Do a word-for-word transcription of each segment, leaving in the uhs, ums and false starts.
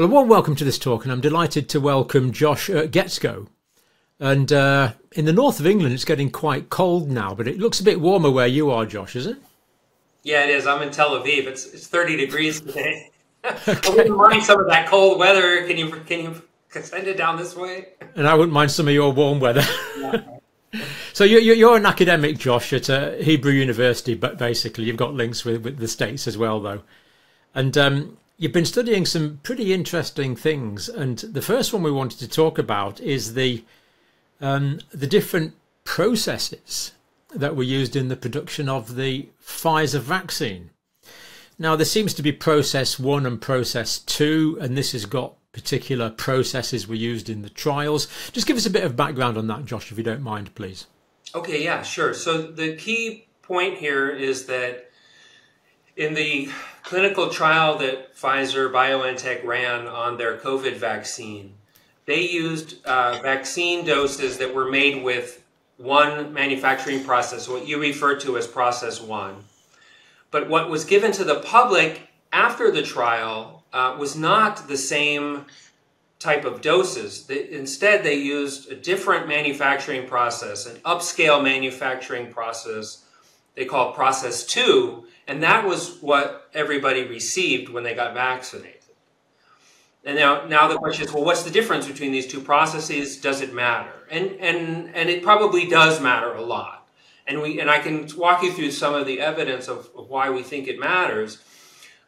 Well, a warm welcome to this talk, and I'm delighted to welcome Josh Guetzkow. And uh, in the north of England, it's getting quite cold now, but it looks a bit warmer where you are, Josh, is it? Yeah, it is. I'm in Tel Aviv. It's it's thirty degrees today. Okay. I wouldn't mind some of that cold weather. Can you can you send it down this way? And I wouldn't mind some of your warm weather. Yeah. So you're you're an academic, Josh, at uh, Hebrew University, but basically you've got links with with the States as well, though, and um, you've been studying some pretty interesting things. And the first one we wanted to talk about is the um, the different processes that were used in the production of the Pfizer vaccine. Now, there seems to be process one and process two, and this has got particular processes were used in the trials. Just give us a bit of background on that, Josh, if you don't mind, please. Okay, yeah, sure. So the key point here is that in the clinical trial that Pfizer BioNTech ran on their COVID vaccine, they used uh, vaccine doses that were made with one manufacturing process, what you refer to as process one. But what was given to the public after the trial uh, was not the same type of doses. They, instead, they used a different manufacturing process, an upscale manufacturing process they call process two, and that was what everybody received when they got vaccinated. And now, now the question is, well, what's the difference between these two processes? Does it matter? And, and, and it probably does matter a lot. And, we, and I can walk you through some of the evidence of, of why we think it matters.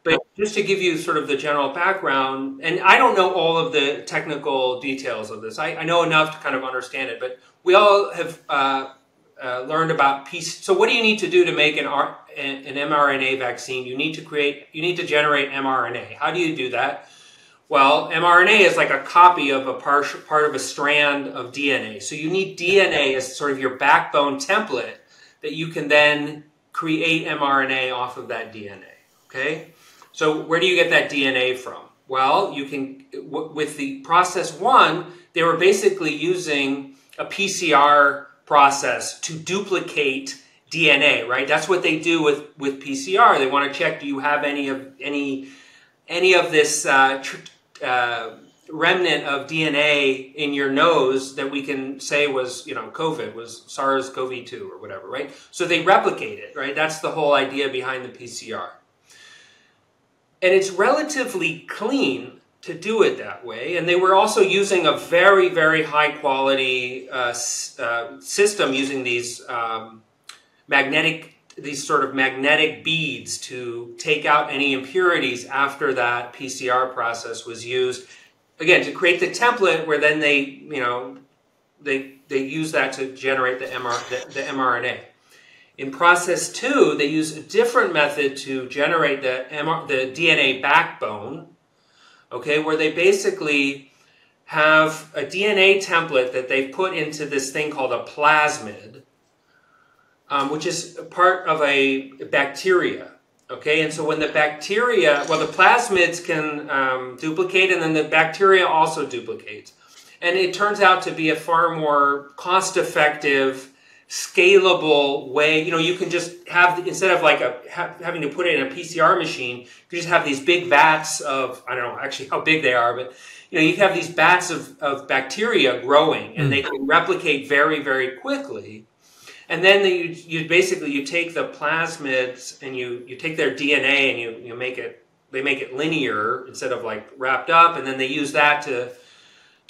But just to give you sort of the general background, and I don't know all of the technical details of this. I, I know enough to kind of understand it, but we all have uh, uh, learned about P C R. So what do you need to do to make an, R an mRNA vaccine? You need to create, you need to generate mRNA. How do you do that? Well, mRNA is like a copy of a part, part of a strand of D N A. So you need D N A as sort of your backbone template that you can then create mRNA off of that D N A, okay? So where do you get that D N A from? Well, you can, w with the process one, they were basically using a P C R process to duplicate D N A, right? That's what they do with, with P C R. They want to check, do you have any of, any, any of this uh, tr Uh, remnant of D N A in your nose that we can say was, you know, COVID, was SARS CoV two or whatever, right? So they replicate it, right? That's the whole idea behind the P C R. And it's relatively clean to do it that way. And they were also using a very, very high quality uh, uh, system using these um, magnetic, these sort of magnetic beads to take out any impurities after that P C R process was used. Again, to create the template where then they, you know, they they use that to generate the M R the, the mRNA. In process two, they use a different method to generate the M R the D N A backbone. Okay, where they basically have a D N A template that they've put into this thing called a plasmid. Um, which is part of a bacteria, okay? And so when the bacteria, well, the plasmids can um, duplicate, and then the bacteria also duplicates. And it turns out to be a far more cost-effective, scalable way. You know, you can just have, instead of like a, ha having to put it in a P C R machine, you can just have these big vats of, I don't know actually how big they are, but you know, you have these vats of, of bacteria growing, and they can replicate very, very quickly. And then the, you, you basically, you take the plasmids and you, you take their D N A and you, you make it, they make it linear instead of like wrapped up. And then they use that to,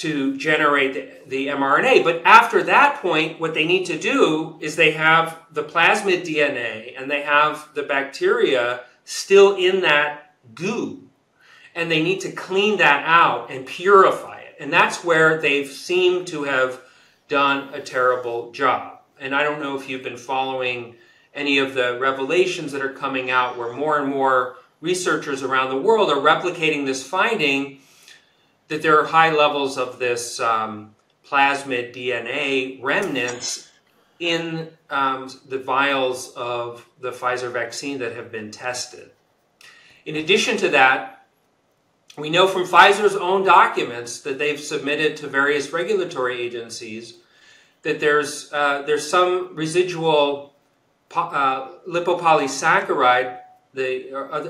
to generate the, the mRNA. But after that point, what they need to do is they have the plasmid D N A and they have the bacteria still in that goo. And they need to clean that out and purify it. And that's where they've seemed to have done a terrible job. And I don't know if you've been following any of the revelations that are coming out where more and more researchers around the world are replicating this finding that there are high levels of this um, plasmid D N A remnants in um, the vials of the Pfizer vaccine that have been tested. In addition to that, we know from Pfizer's own documents that they've submitted to various regulatory agencies that there's, uh, there's some residual uh, lipopolysaccharide, the,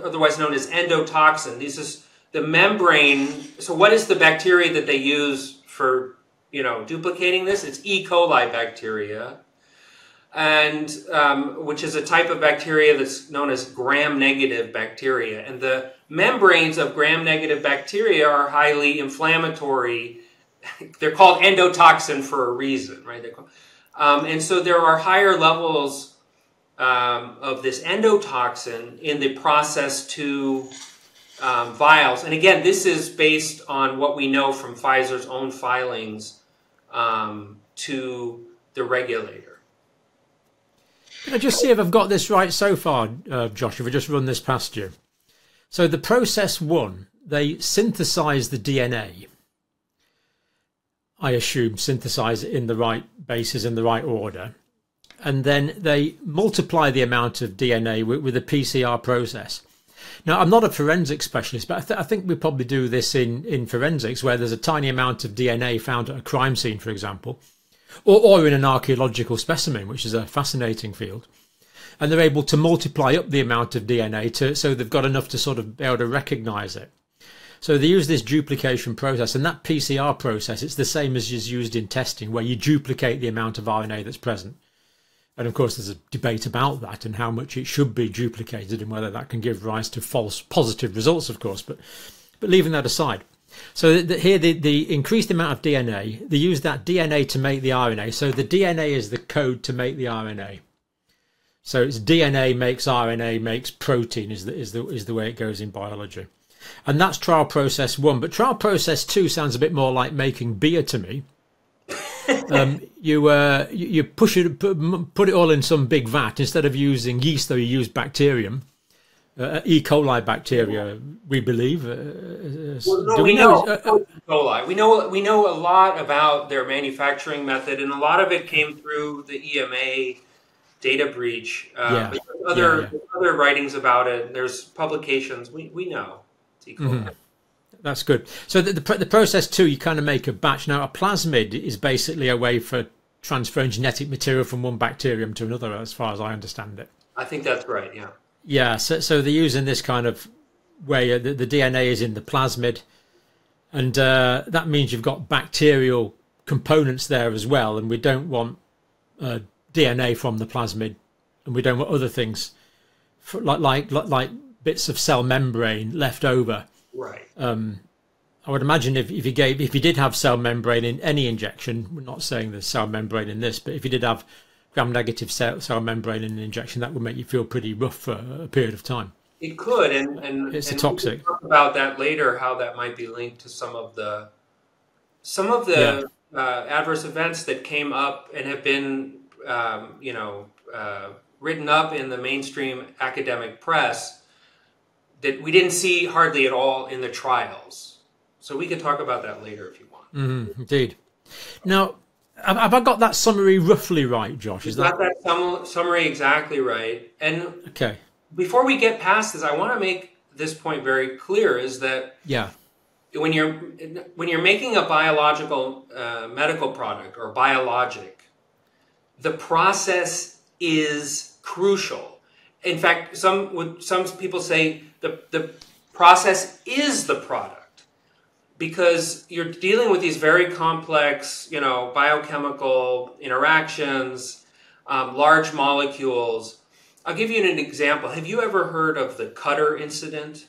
otherwise known as endotoxin. This is the membrane so what is the bacteria that they use for, you know, duplicating this? It's E. coli bacteria, and um, which is a type of bacteria that's known as gram-negative bacteria. And the membranes of gram-negative bacteria are highly inflammatory. They're called endotoxin for a reason, right? Um, and so there are higher levels um, of this endotoxin in the process to um, vials. And again, this is based on what we know from Pfizer's own filings um, to the regulator. Can I just see if I've got this right so far, uh, Josh, if I just run this past you? So the process one, they synthesize the D N A. I assume synthesize it in the right bases, in the right order. And then they multiply the amount of D N A with, with the P C R process. Now, I'm not a forensic specialist, but I, th I think we probably do this in, in forensics, where there's a tiny amount of D N A found at a crime scene, for example. Or, or in an archaeological specimen, which is a fascinating field. And they're able to multiply up the amount of D N A to, so they've got enough to sort of be able to recognise it. So they use this duplication process, and that P C R process, it's the same as is used in testing, where you duplicate the amount of R N A that's present. And of course, there's a debate about that and how much it should be duplicated and whether that can give rise to false positive results, of course. But, but leaving that aside. So that here, the, the increased amount of D N A, they use that D N A to make the R N A. So the D N A is the code to make the R N A. So it's D N A makes R N A makes protein is the, is the, is the way it goes in biology. And that's trial process one. But trial process two sounds a bit more like making beer to me. um, you, uh, you push it, put it all in some big vat. Instead of using yeast, though, you use bacterium. Uh, E. coli bacteria, we believe. Uh, well, no, do we, we know, know uh, E. coli. We know we know a lot about their manufacturing method, and a lot of it came through the E M A data breach. Uh, yeah. But there's other yeah, yeah. other writings about it. There's publications. We we know. It's E. coli. Mm-hmm. That's good. So the, the the process too, you kind of make a batch. Now a plasmid is basically a way for transferring genetic material from one bacterium to another, as far as I understand it. I think that's right. Yeah. Yeah, so, so they're using this kind of way, the, the D N A is in the plasmid, and uh, that means you've got bacterial components there as well, and we don't want uh, D N A from the plasmid, and we don't want other things, for, like, like, like bits of cell membrane left over. Right. Um, I would imagine if, if, you gave, if you did have cell membrane in any injection, we're not saying there's cell membrane in this, but if you did have gram-negative cell, cell membrane in an injection, that would make you feel pretty rough for a period of time. It could, and, and it's and a toxic. We'll talk about that later, how that might be linked to some of the some of the yeah. uh, adverse events that came up and have been, um, you know, uh, written up in the mainstream academic press that we didn't see hardly at all in the trials. So we could talk about that later if you want. Mm, indeed. Now. Have I got that summary roughly right, Josh? Is that... Got that sum summary exactly right. And okay. Before we get past this, I want to make this point very clear: is that yeah, when you're when you're making a biological uh, medical product or biologic, the process is crucial. In fact, some would some people say the the process is the product. Because you're dealing with these very complex, you know, biochemical interactions, um, large molecules. I'll give you an example. Have you ever heard of the Cutter incident?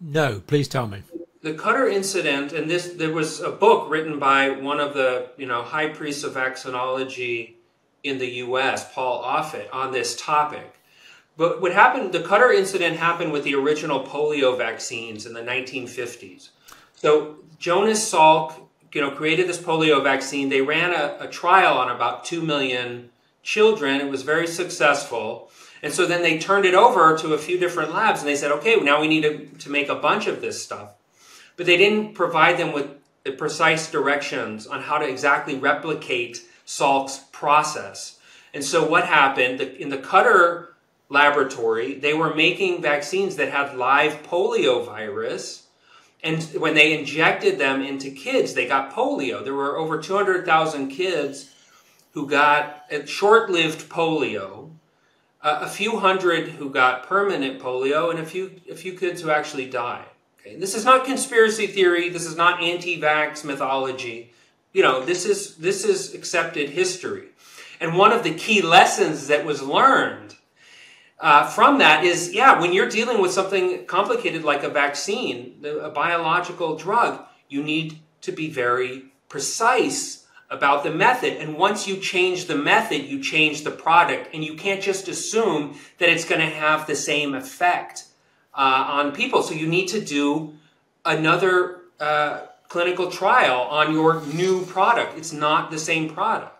No, please tell me. The Cutter incident, and this there was a book written by one of the, you know, high priests of vaccinology in the U S, Paul Offit, on this topic. But what happened, the Cutter incident happened with the original polio vaccines in the nineteen fifties. So Jonas Salk, you know, created this polio vaccine. They ran a, a trial on about two million children. It was very successful. And so then they turned it over to a few different labs, and they said, okay, now we need to, to make a bunch of this stuff. But they didn't provide them with the precise directions on how to exactly replicate Salk's process. And so what happened, in the Cutter laboratory, they were making vaccines that had live polio virus. And when they injected them into kids, they got polio. There were over two hundred thousand kids who got short-lived polio, uh, a few hundred who got permanent polio, and a few, a few kids who actually died. Okay? This is not conspiracy theory. This is not anti-vax mythology. You know, this is, this is accepted history. And one of the key lessons that was learned uh, from that is, yeah, when you're dealing with something complicated like a vaccine, a biological drug, you need to be very precise about the method. And once you change the method, you change the product. And you can't just assume that it's going to have the same effect uh, on people. So you need to do another uh, clinical trial on your new product. It's not the same product.